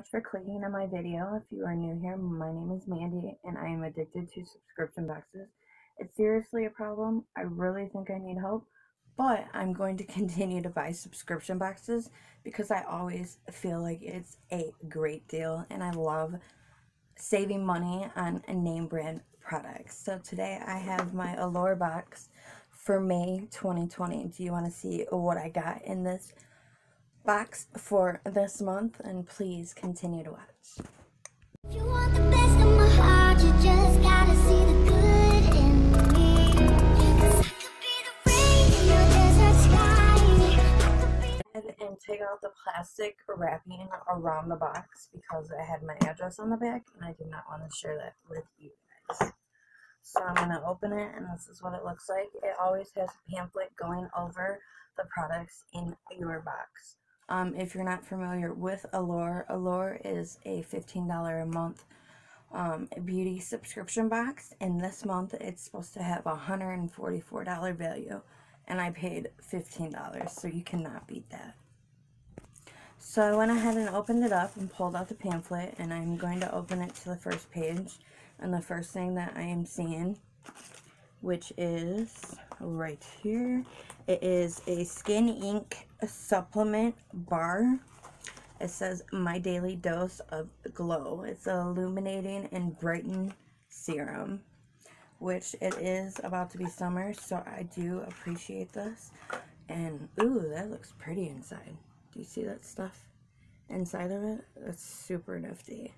much for clicking on my video. If you are new here, my name is Mandy and I am addicted to subscription boxes. It's seriously a problem. I really think I need help, but I'm going to continue to buy subscription boxes because I always feel like it's a great deal and I love saving money on name brand products. So today I have my Allure box for May 2020. Do you want to see what I got in this box for this month? And please continue to watch. If you want the best of my heart, you just gotta see the good in me. 'Cause I could be the rain in your desert sky. And take out the plastic wrapping around the box because I had my address on the back and I did not want to share that with you guys. So I'm going to open it and this is what it looks like. It always has a pamphlet going over the products in your box. If you're not familiar with Allure, Allure is a $15 a month beauty subscription box, and this month it's supposed to have a $144 value, and I paid $15, so you cannot beat that. So I went ahead and opened it up and pulled out the pamphlet, and I'm going to open it to the first page, and the first thing that I am seeing, which is right here, it is a skin ink supplement bar. It says my daily dose of glow. It's an illuminating and brighten serum, which it is about to be summer, so I do appreciate this. And ooh, that looks pretty inside. Do you see that stuff inside of it? That's super nifty.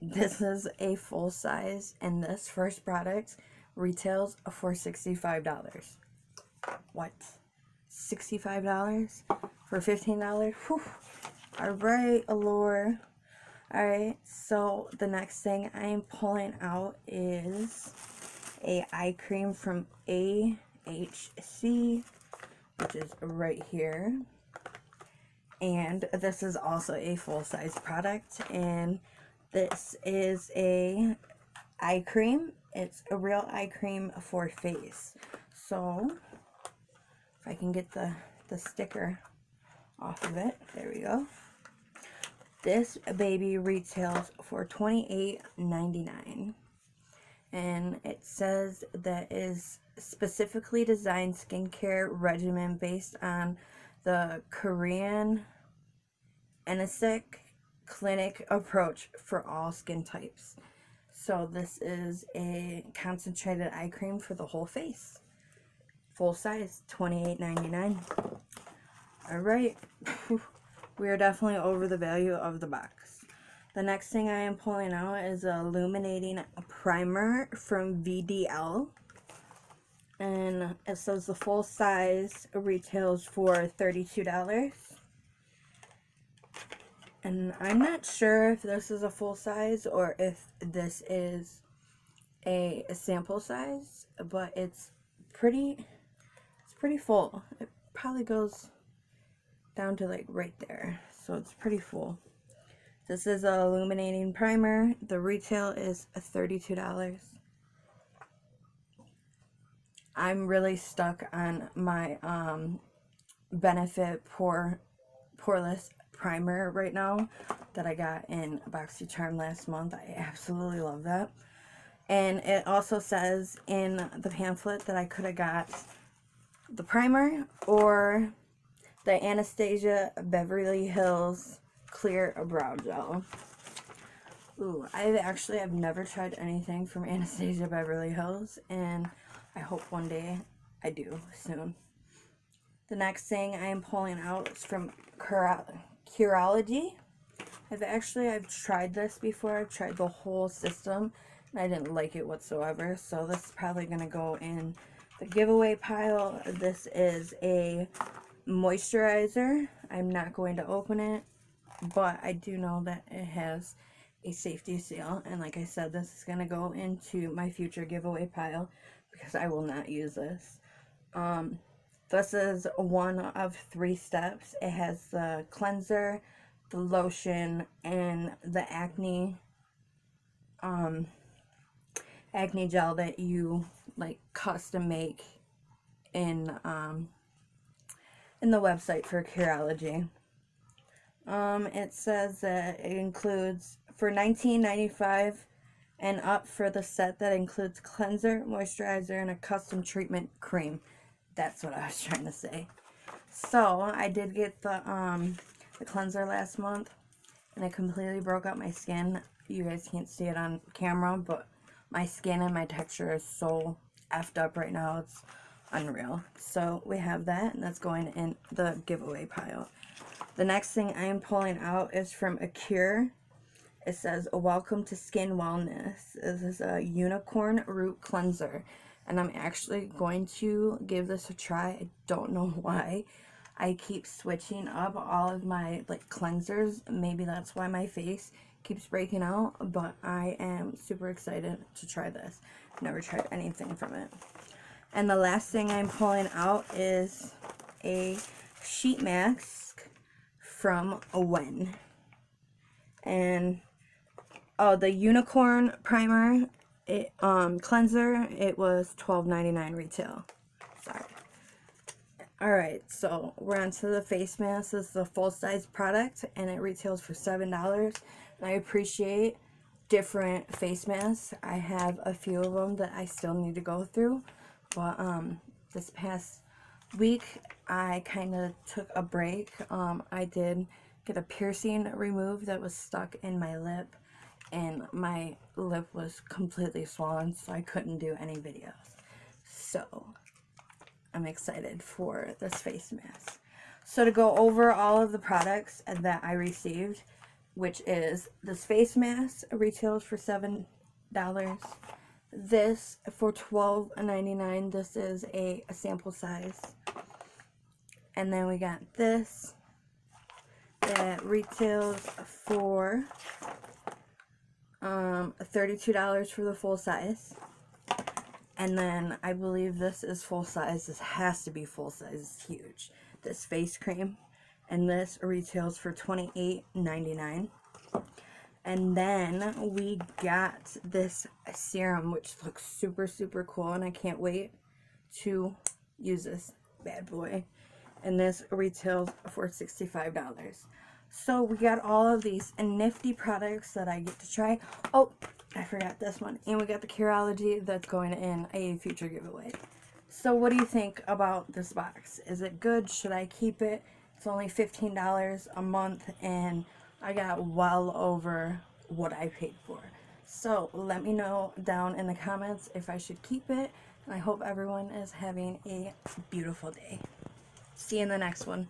This is a full size, and this first product retails for $65. What? $65 for $15? Whew. Alright, Allure. Alright, so the next thing I am pulling out is a eye cream from AHC, which is right here. And this is also a full-size product, and this is a eye cream. It's a real eye cream for face. So if I can get the sticker off of it, there we go. This baby retails for $28.99, and it says that is specifically designed skincare regimen based on the Korean Innisfree clinic approach for all skin types. So this is a concentrated eye cream for the whole face. Full size, $28.99. Alright, we are definitely over the value of the box. The next thing I am pulling out is an illuminating primer from VDL. And it says the full size retails for $32. And I'm not sure if this is a full size or if this is a sample size, but it's pretty full. It probably goes down to like right there, so it's pretty full. This is an illuminating primer. The retail is $32. I'm really stuck on my Benefit poreless primer right now that I got in Boxycharm last month. I absolutely love that. And it also says in the pamphlet that I could have got the primer or the Anastasia Beverly Hills Clear Brow Gel. Ooh, I've never tried anything from Anastasia Beverly Hills, and I hope one day I do soon. The next thing I am pulling out is from Curology. I've tried this before. I've tried the whole system. I didn't like it whatsoever, so this is probably going to go in the giveaway pile. This is a moisturizer. I'm not going to open it, but I do know that it has a safety seal, and like I said, this is going to go into my future giveaway pile because I will not use this. This is one of 3 steps. It has the cleanser, the lotion, and the acne gel that you like custom make in the website for Curology. It says that it includes for $19.95 and up for the set that includes cleanser, moisturizer, and a custom treatment cream. That's what I was trying to say. So I did get the cleanser last month, and it completely broke out my skin. You guys can't see it on camera, but my skin and my texture is so effed up right now. It's unreal. So we have that, and that's going in the giveaway pile. The next thing I am pulling out is from Acure. It says, welcome to skin wellness. This is a unicorn root cleanser, and I'm actually going to give this a try. I don't know why I keep switching up all of my cleansers. Maybe that's why my face keeps breaking out, but I am super excited to try this. I've never tried anything from it. And the last thing I'm pulling out is a sheet mask from Wen. And oh, the unicorn primer, cleanser, it was $12.99 retail. Sorry. Alright, so we're on to the face mask. This is a full-size product, and it retails for $7. I appreciate different face masks. I have a few of them that I still need to go through, but this past week I kind of took a break. I did get a piercing removed that was stuck in my lip, and my lip was completely swollen, so I couldn't do any videos. So I'm excited for this face mask. So to go over all of the products that I received, which is this face mask retails for $7, this for $12.99. This is a sample size. And then we got this that retails for $32 for the full size. And then I believe this is full size. This has to be full size. It's huge. This face cream. And this retails for $28.99. And then we got this serum, which looks super, super cool. And I can't wait to use this bad boy. And this retails for $65. So we got all of these nifty products that I get to try. Oh, I forgot this one. And we got the Curology that's going in a future giveaway. So what do you think about this box? Is it good? Should I keep it? It's only $15 a month, and I got well over what I paid for. So let me know down in the comments if I should keep it. And I hope everyone is having a beautiful day. See you in the next one.